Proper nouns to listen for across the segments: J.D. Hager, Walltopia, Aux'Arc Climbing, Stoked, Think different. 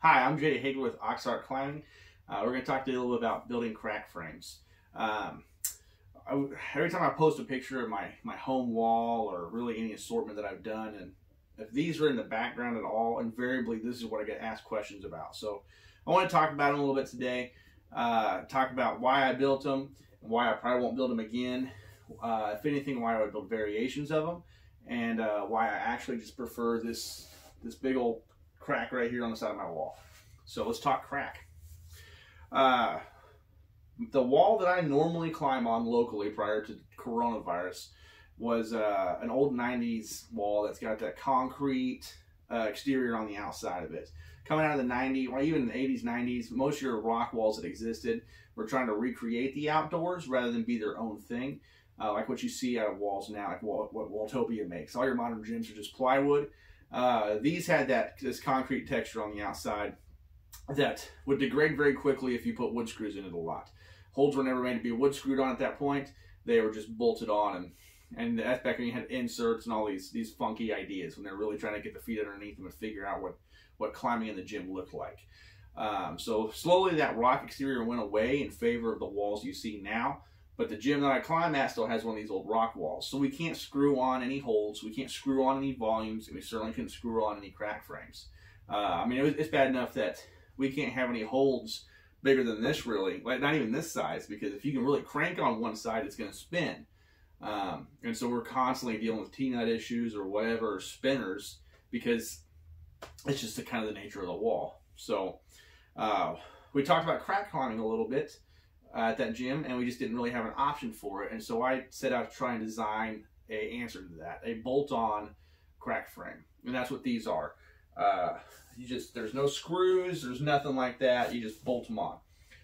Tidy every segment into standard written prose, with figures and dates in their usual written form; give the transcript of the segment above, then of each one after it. Hi, I'm J.D. Hager with Aux'Arc Climbing. We're going to talk to you a little bit about building crack frames. Every time I post a picture of my home wall or really any assortment that I've done, and if these are in the background at all, invariably this is what I get asked questions about. So I want to talk about them a little bit today, talk about why I built them, and why I probably won't build them again, if anything, why I would build variations of them, and why I actually just prefer this big old crack right here on the side of my wall. So let's talk crack. The wall that I normally climb on locally prior to coronavirus was an old 90s wall that's got that concrete exterior on the outside of it. Coming out of the 90s, or even the 80s, 90s, most of your rock walls that existed were trying to recreate the outdoors rather than be their own thing, like what you see out of walls now, like what Walltopia makes. All your modern gyms are just plywood. These had this concrete texture on the outside that would degrade very quickly if you put wood screws in it a lot. Holds were never made to be wood screwed on at that point. They were just bolted on, and that's back when you had inserts and all these funky ideas when they're really trying to get the feet underneath them and figure out what climbing in the gym looked like. So slowly that rock exterior went away in favor of the walls you see now. But the gym that I climb at still has one of these old rock walls. So we can't screw on any holes, we can't screw on any volumes, and we certainly couldn't screw on any crack frames. I mean, it's bad enough that we can't have any holds bigger than this really, like not even this size, because if you can really crank on one side, it's gonna spin. And so we're constantly dealing with T-nut issues or whatever, or spinners, because it's just kind of the nature of the wall. So we talked about crack climbing a little bit at that gym, and we just didn't really have an option for it, and so I set out to try and design an answer to that, a bolt-on crack frame, and that's what these are. There's no screws, there's nothing like that, you just bolt them on.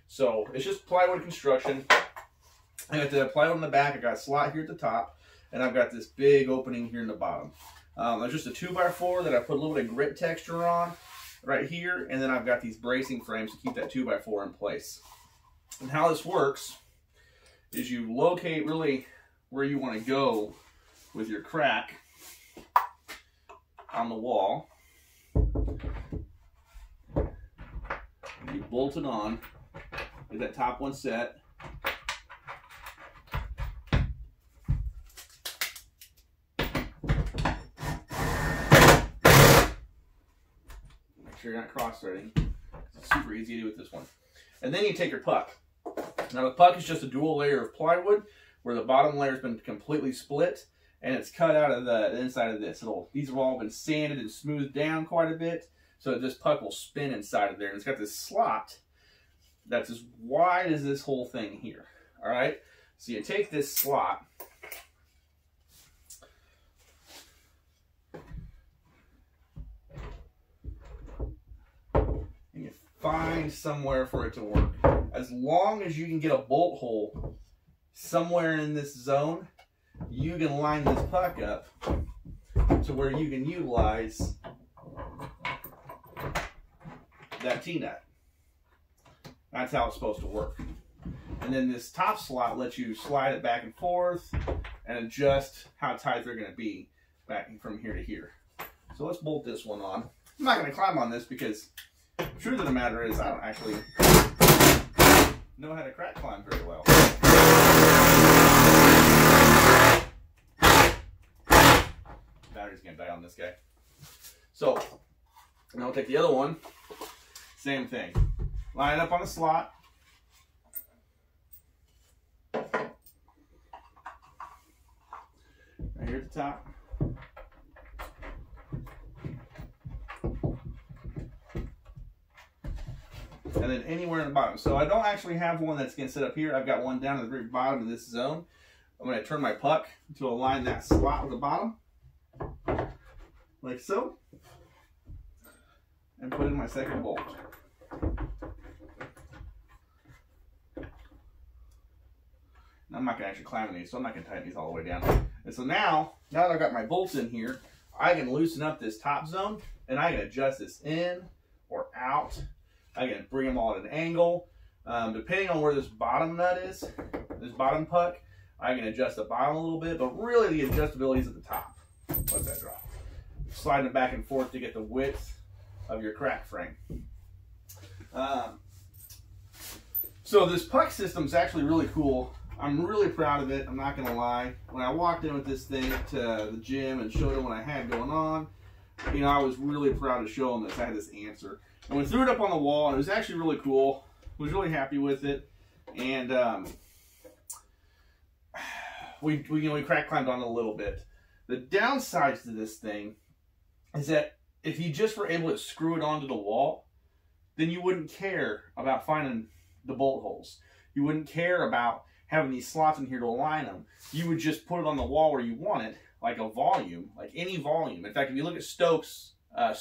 So it's just plywood construction. I got the plywood in the back, I got a slot here at the top, and I've got this big opening here in the bottom. There's just a 2x4 that I put a little bit of grit texture on right here, and then I've got these bracing frames to keep that 2x4 in place. And how this works is you locate really where you want to go with your crack on the wall. You bolt it on, get that top one set, make sure you're not cross-threading, it's super easy to do with this one. And then you take your puck. Now the puck is just a dual layer of plywood where the bottom layer has been completely split, and it's cut out of the inside of this. These have all been sanded and smoothed down quite a bit, so this puck will spin inside of there. And it's got this slot that's as wide as this whole thing here. All right, so you take this slot, and you find somewhere for it to work. As long as you can get a bolt hole somewhere in this zone, you can line this puck up to where you can utilize that T-nut. That's how it's supposed to work. And then this top slot lets you slide it back and forth and adjust how tight they're going to be back from here to here. So let's bolt this one on. I'm not going to climb on this because the truth of the matter is I don't actually know how to crack climb very well. Battery's gonna die on this guy. So now we'll take the other one. Same thing. Line it up on the slot. Right here at the top. And then anywhere in the bottom. So I don't actually have one that's going to sit up here. I've got one down at the very bottom of this zone. I'm going to turn my puck to align that slot with the bottom, like so, and put in my second bolt. And I'm not going to actually climb these, so I'm not going to tighten these all the way down. And so now that I've got my bolts in here, I can loosen up this top zone, and I can adjust this in or out. I can bring them all at an angle. Depending on where this bottom nut is, this bottom puck, I can adjust the bottom a little bit, but really the adjustability is at the top. Let that drop. Sliding it back and forth to get the width of your crack frame. So this puck system is actually really cool. I'm really proud of it, I'm not gonna lie. When I walked in with this thing to the gym and showed them what I had going on, you know, I was really proud to show them this. I had this answer. And we threw it up on the wall, and it was actually really cool. I was really happy with it. And we crack climbed on it a little bit. The downsides to this thing is that if you just were able to screw it onto the wall, then you wouldn't care about finding the bolt holes. You wouldn't care about having these slots in here to align them. You would just put it on the wall where you want it, like a volume, like any volume. In fact, if you look at Stoked, I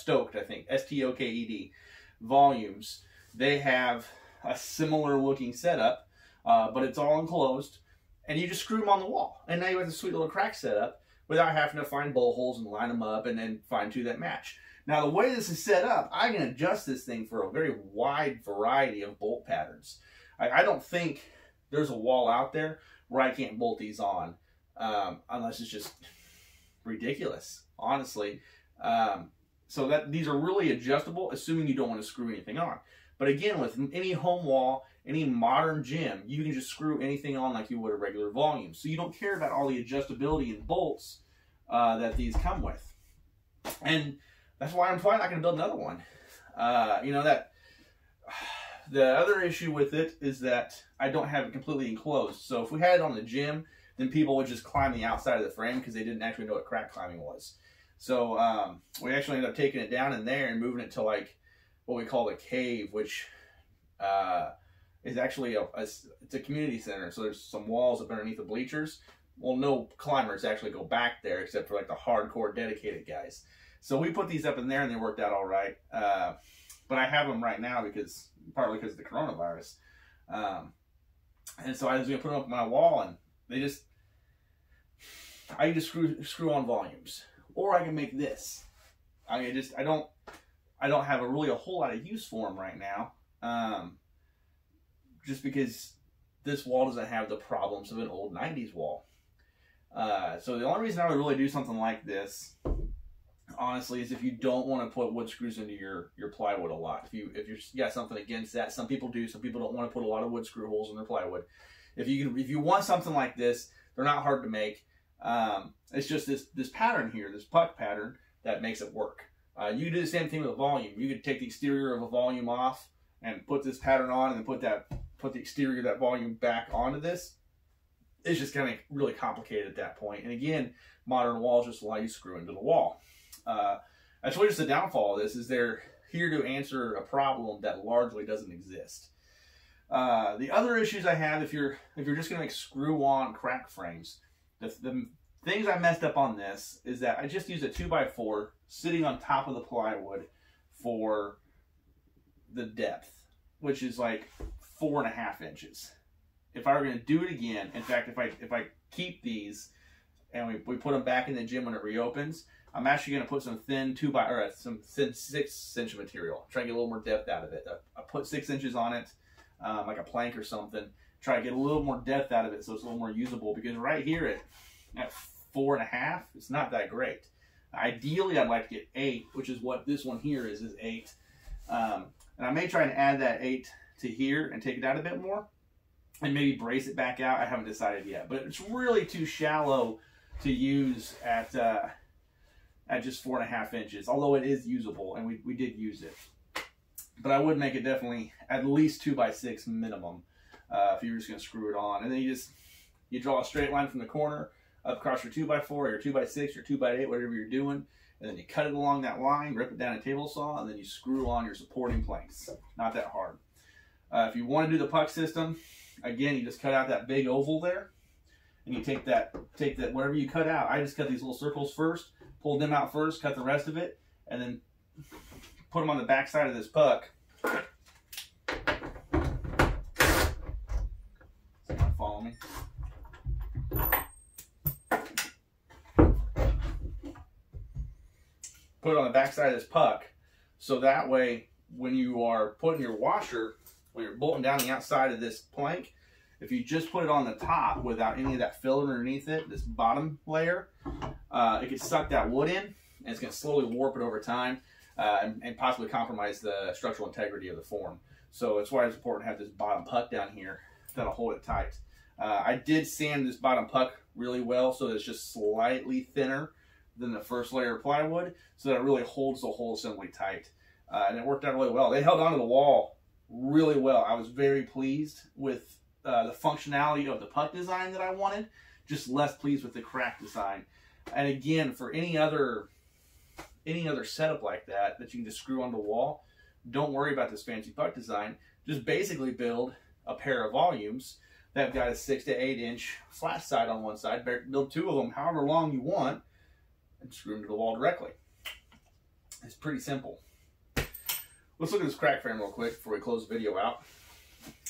think, S-T-O-K-E-D, volumes, they have a similar looking setup, but it's all enclosed, and you just screw them on the wall. And now you have this sweet little crack setup without having to find bolt holes and line them up and then find two that match. Now, the way this is set up, I can adjust this thing for a very wide variety of bolt patterns. I don't think there's a wall out there where I can't bolt these on, unless it's just ridiculous, honestly. So that these are really adjustable, assuming you don't want to screw anything on. But again, with any home wall, any modern gym, you can just screw anything on like you would a regular volume. So you don't care about all the adjustability and bolts that these come with. And that's why I'm probably not going to build another one. You know, that the other issue with it is that I don't have it completely enclosed. So if we had it on the gym, then people would just climb the outside of the frame because they didn't actually know what crack climbing was. So we actually ended up taking it down in there and moving it to like what we call the cave, which is actually it's a community center. So there's some walls up underneath the bleachers. Well, no climbers actually go back there except for like the hardcore dedicated guys. So we put these up in there and they worked out all right. But I have them right now because partly because of the coronavirus. And so I was gonna put them up on my wall, and they just, I can just screw on volumes. Or I can make this. I don't have a whole lot of use for them right now, just because this wall doesn't have the problems of an old '90s wall. So the only reason I would really do something like this, honestly, is if you don't want to put wood screws into your plywood a lot. If you've got something against that, some people do. Some people don't want to put a lot of wood screw holes in their plywood. If you want something like this, they're not hard to make. It's just this pattern here, this puck pattern, that makes it work. You do the same thing with a volume. You could take the exterior of a volume off and put this pattern on, and then put the exterior of that volume back onto this. It's just kind of really complicated at that point. And again, modern walls just allow you to screw into the wall. That's really just the downfall of this, is they're here to answer a problem that largely doesn't exist. The other issues I have, if you're just gonna make screw-on crack frames, the things I messed up on this is that I just used a 2x4 sitting on top of the plywood for the depth, which is like 4.5 inches. If I were going to do it again, in fact, if I keep these and we put them back in the gym when it reopens, I'm actually going to put some thin 6-inch material, try to get a little more depth out of it. I put 6 inches on it, like a plank or something, try to get a little more depth out of it so it's a little more usable, because right here at 4.5, it's not that great. Ideally, I'd like to get 8, which is what this one here is 8. And I may try and add that 8 to here and take it out a bit more and maybe brace it back out. I haven't decided yet, but it's really too shallow to use at just 4.5 inches, although it is usable and we did use it. But I would make it definitely at least 2x6 minimum. If you're just going to screw it on, and then you draw a straight line from the corner up across your 2x4, your 2x6, your 2x8, whatever you're doing, and then you cut it along that line, rip it down a table saw, and then you screw on your supporting planks. Not that hard. If you want to do the puck system, again, you just cut out that big oval there, and you take that whatever you cut out. I just cut these little circles first, pulled them out first, cut the rest of it, and then put them on the back side of this puck. Follow me. Put it on the back side of this puck, so that way when you are putting your washer, when you're bolting down the outside of this plank, if you just put it on the top without any of that filler underneath it, this bottom layer, it can suck that wood in, and it's going to slowly warp it over time. and possibly compromise the structural integrity of the form. So that's why it's important to have this bottom puck down here that'll hold it tight. I did sand this bottom puck really well, so that it's just slightly thinner than the first layer of plywood, so that it really holds the whole assembly tight. And it worked out really well. They held onto the wall really well. I was very pleased with the functionality of the puck design that I wanted, just less pleased with the crack design. And again, for any other setup like that, that you can just screw onto the wall, don't worry about this fancy puck design. Just basically build a pair of volumes that have got a 6 to 8 inch flat side on one side. Build two of them, however long you want, and screw them to the wall directly. It's pretty simple. Let's look at this crack frame real quick before we close the video out.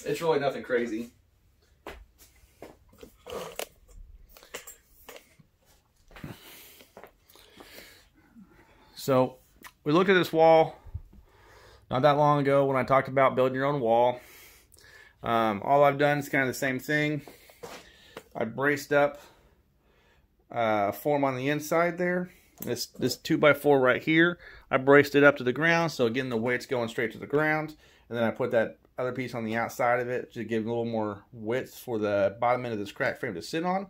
It's really nothing crazy. So we looked at this wall not that long ago when I talked about building your own wall. All I've done is kind of the same thing. I braced up form on the inside there. This 2x4 right here, I braced it up to the ground. So again, the weight's going straight to the ground. And then I put that other piece on the outside of it to give a little more width for the bottom end of this crack frame to sit on.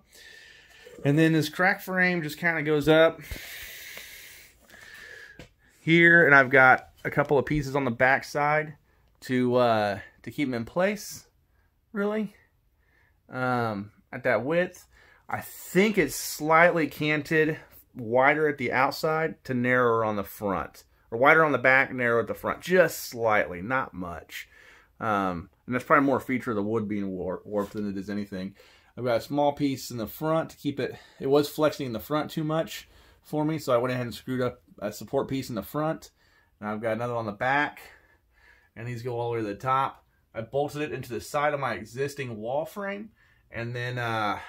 And then this crack frame just kind of goes up here, and I've got a couple of pieces on the back side to keep them in place, really, at that width. I think it's slightly canted, wider at the outside to narrower on the front, or wider on the back, narrower at the front, just slightly, not much. And that's probably more a feature of the wood being warped than it is anything. I've got a small piece in the front to keep it. It was flexing in the front too much for me, so I went ahead and screwed up a support piece in the front. And I've got another on the back, and these go all the way to the top. I bolted it into the side of my existing wall frame, and then I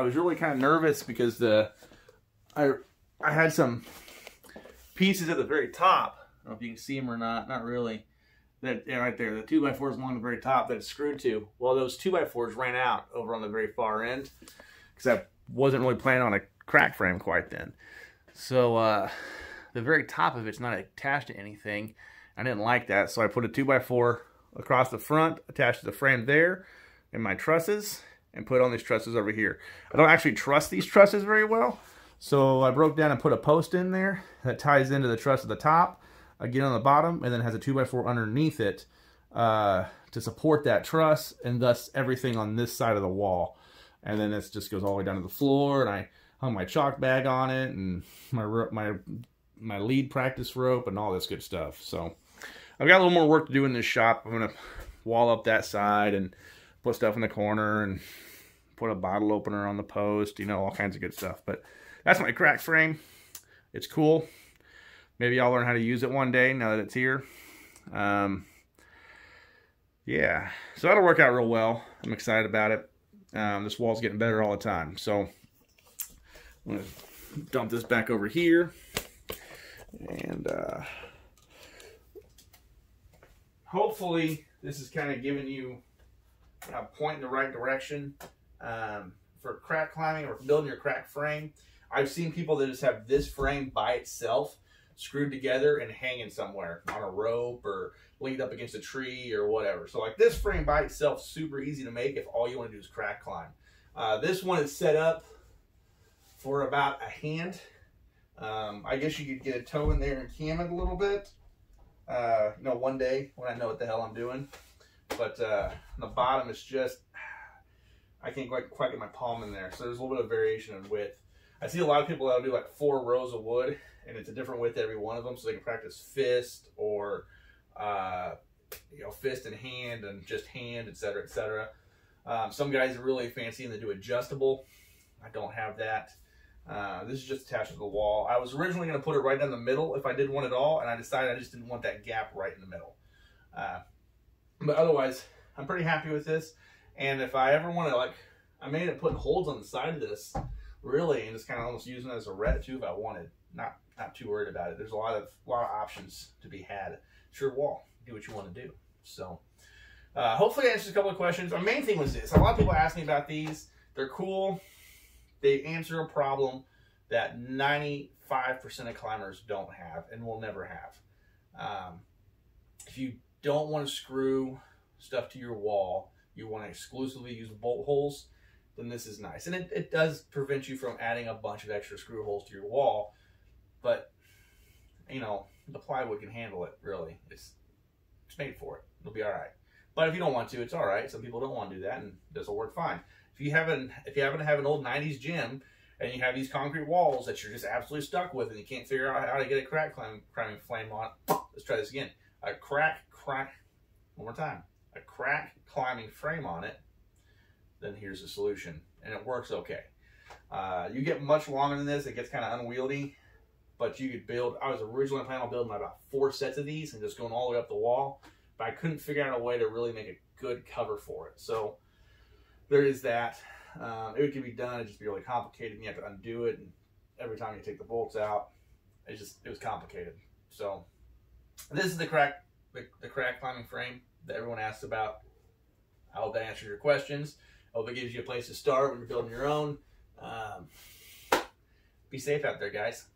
was really kind of nervous because I had some pieces at the very top. I don't know if you can see them or not. Not really. That right there, the 2x4s along the very top that it's screwed to. Well, those 2x4s ran out over on the very far end because I wasn't really planning on a crack frame quite then. So the very top of it's not attached to anything. I didn't like that, so I put a 2x4 across the front, attached to the frame there, and my trusses, and put on these trusses over here. I don't actually truss these trusses very well, so I broke down and put a post in there that ties into the truss at the top, again on the bottom, and then has a 2x4 underneath it to support that truss, and thus everything on this side of the wall. And then this just goes all the way down to the floor, and I hung my chalk bag on it, and my lead practice rope, and all this good stuff. So I've got a little more work to do in this shop. I'm gonna wall up that side and put stuff in the corner and put a bottle opener on the post, you know, all kinds of good stuff. But that's my crack frame. It's cool. Maybe I'll learn how to use it one day now that it's here. Yeah, so that'll work out real well. I'm excited about it. This wall's getting better all the time. So I'm gonna dump this back over here. And hopefully this is kind of giving you a point in the right direction for crack climbing or building your crack frame. I've seen people that just have this frame by itself screwed together and hanging somewhere on a rope or leaned up against a tree or whatever. So like this frame by itself, super easy to make if all you want to do is crack climb. This one is set up for about a hand. I guess you could get a toe in there and cam it a little bit. You know, one day when I know what the hell I'm doing. But the bottom is just, I can't quite get my palm in there. So there's a little bit of variation in width. I see a lot of people that'll do like 4 rows of wood, and it's a different width every one of them, so they can practice fist or you know, fist and hand and just hand, etc., etc. Some guys are really fancy and they do adjustable. I don't have that. This is just attached to the wall. I was originally going to put it right down the middle if I did one at all, and I decided I just didn't want that gap right in the middle. But otherwise, I'm pretty happy with this. And if I ever want to, like, I may end up putting holes on the side of this, really, and just kind of almost using it as a rat too if I wanted. Not too worried about it. There's a lot of options to be had. It's your wall. Do what you want to do. So hopefully I answered a couple of questions. Our main thing was this. A lot of people ask me about these. They're cool. They answer a problem that 95% of climbers don't have and will never have. If you don't want to screw stuff to your wall, you want to exclusively use bolt holes, then this is nice. And it does prevent you from adding a bunch of extra screw holes to your wall, but you know, the plywood can handle it, really. It's made for it. It'll be all right. But if you don't want to, it's all right. Some people don't want to do that, and this will work fine. If you happen to have an old 90s gym and you have these concrete walls that you're just absolutely stuck with and you can't figure out how to get a crack climbing flame on, let's try this again. A crack climbing frame on it, then here's the solution. And it works okay. You get much longer than this. It gets kind of unwieldy, but you could build, I was originally planning on building about 4 sets of these and just going all the way up the wall, but I couldn't figure out a way to really make a good cover for it. So there is that. It could be done. It'd just be really complicated, and you have to undo it. And every time you take the bolts out, it was complicated. So this is the crack climbing frame that everyone asks about. I hope that answers your questions. I hope it gives you a place to start when you're building your own. Be safe out there, guys.